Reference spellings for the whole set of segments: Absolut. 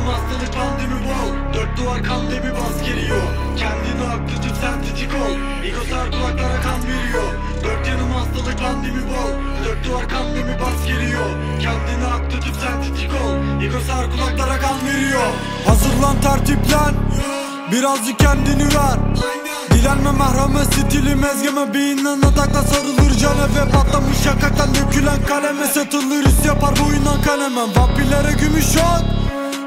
Canım hastalık pandemi bol, dört duvar kan debi bas geliyor. Kendini haklı tut, sentetik ol, ego sar kulaklara kan veriyor. Dört yanım hastalık pandemi bol, dört duvar kan debi bas geliyor. Kendini haklı tut, sentetik ol, ego sar kulaklara kan veriyor. Hazırlan, tertiplen, birazcık kendini ver. Dilenme mahrame stilim, ezgeme beyinden atakla sarılır can. Efe patlamış yakaktan dökülen kaleme satılır, his yapar boyundan kalemem. Vampirlere gümüş ot,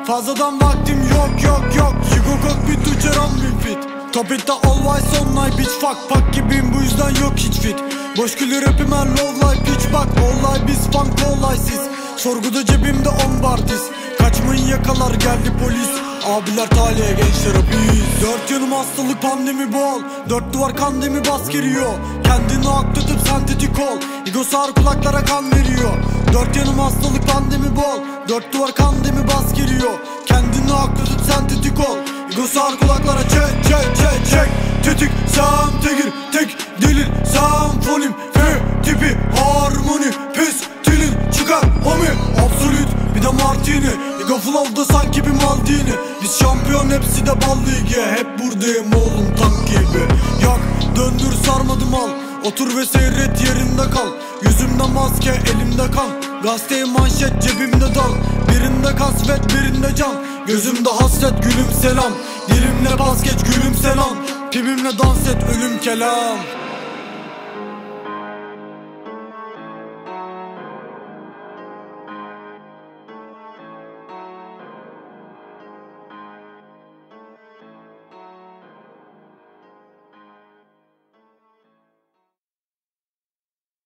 fazladan vaktim yok yok yok. Jigokok bir tüçeram bin fit, top it the always on night bitch fuck. Pak gibiyim bu yüzden yok hiç fit. Boş gülü rapim her low life bitch bak. Olay biz funk olay siz, sorguda cebimde 10 bartis. Kaçmayın yakalar geldi polis. Abiler talihe gençler hapıyız. Dört yanım hastalık pandemi bol, dört duvar kandemi bas giriyor. Kendini hak tutup sentetik ol, ego sağır kulaklara kan veriyor. Dört yanım hastalık pandemi bol, dört duvar kandemi bas giriyor. Kendini hak tutup sentetik ol, ego sağır kulaklara çek çek çek çek. Tetik sam tegir tek delil samfonim F tipi harmoni pis tilin çıkar homi absolut. Bir de martini, ego flow'da sanki bir maldini. Biz şampiyon hepsi de bal ligi. Hep buradayım oğlum tank gibi. Yak döndür sarmadım al, otur ve seyret yerinde kal. Yüzümde maske elimde kan, gazeteye manşet cebimde dal. Birinde kasvet birinde can, gözümde hasret gülüm selam. Dilimle bas geç gülüm selam, pibimle dans et ölüm kelam.